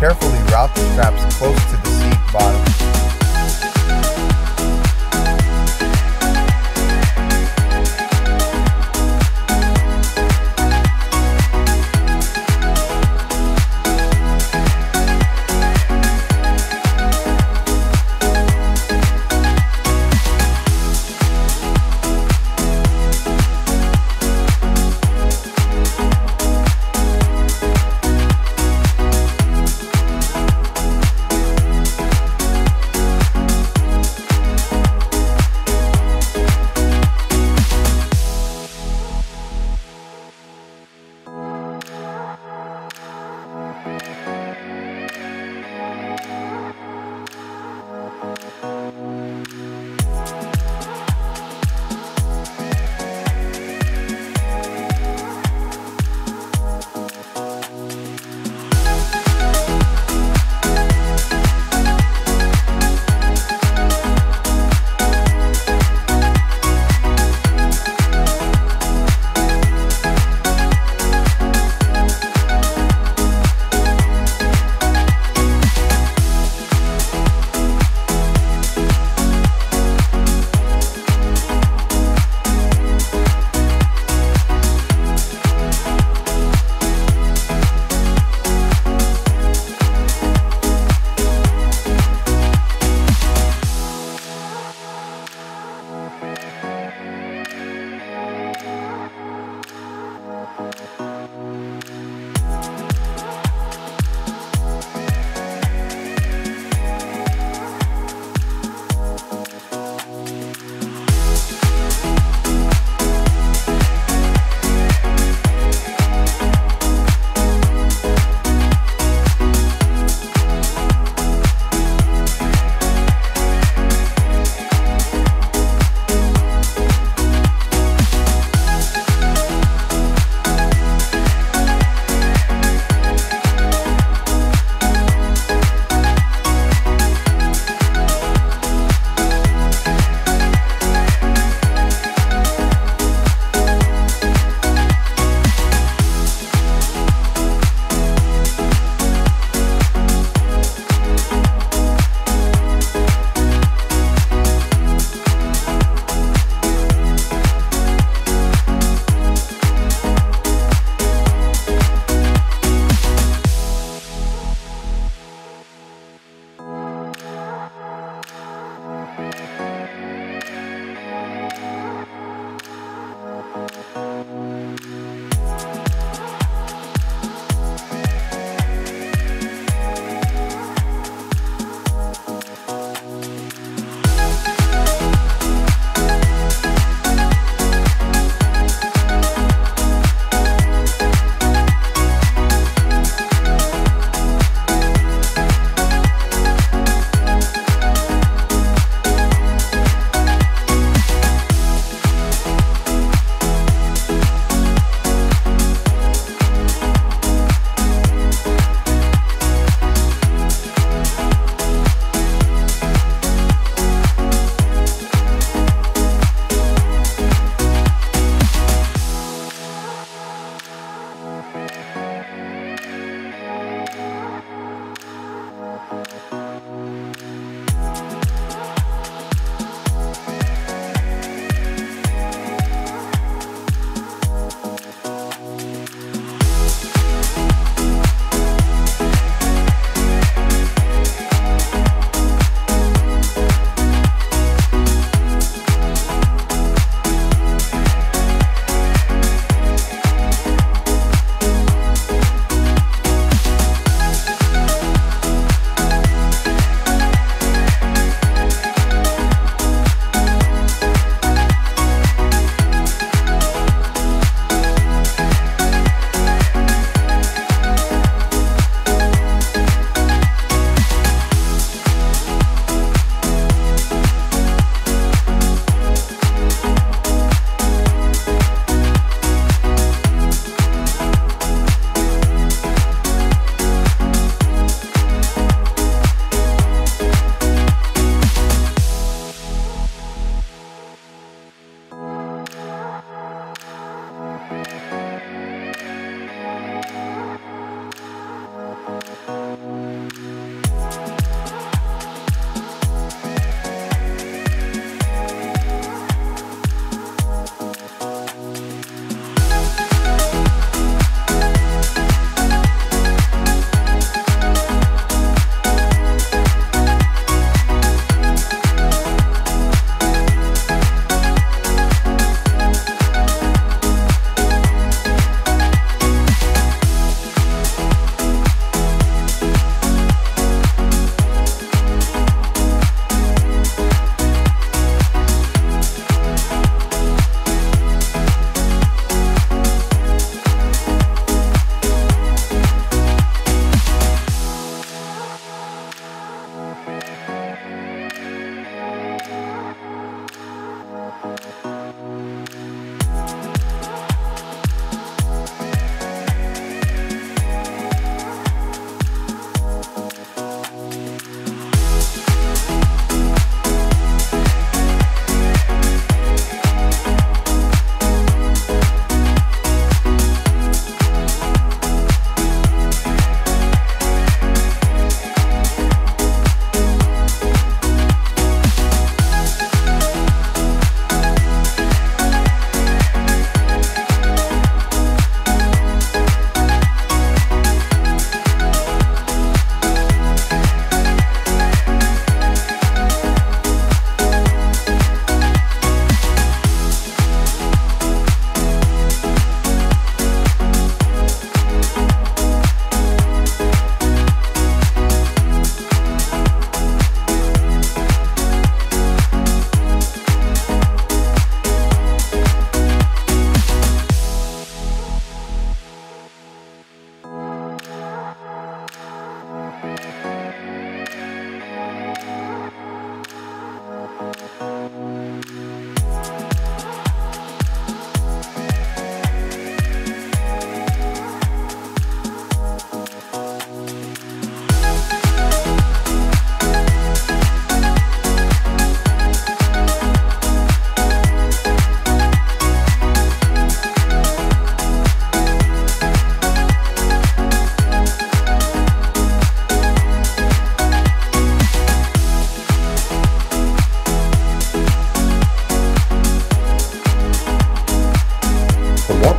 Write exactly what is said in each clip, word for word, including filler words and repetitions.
Carefully route the straps close to the seat bottom.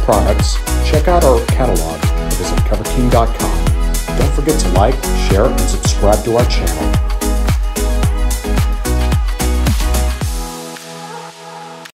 products, check out our catalog and visit cover king dot com. Don't forget to like, share, and subscribe to our channel.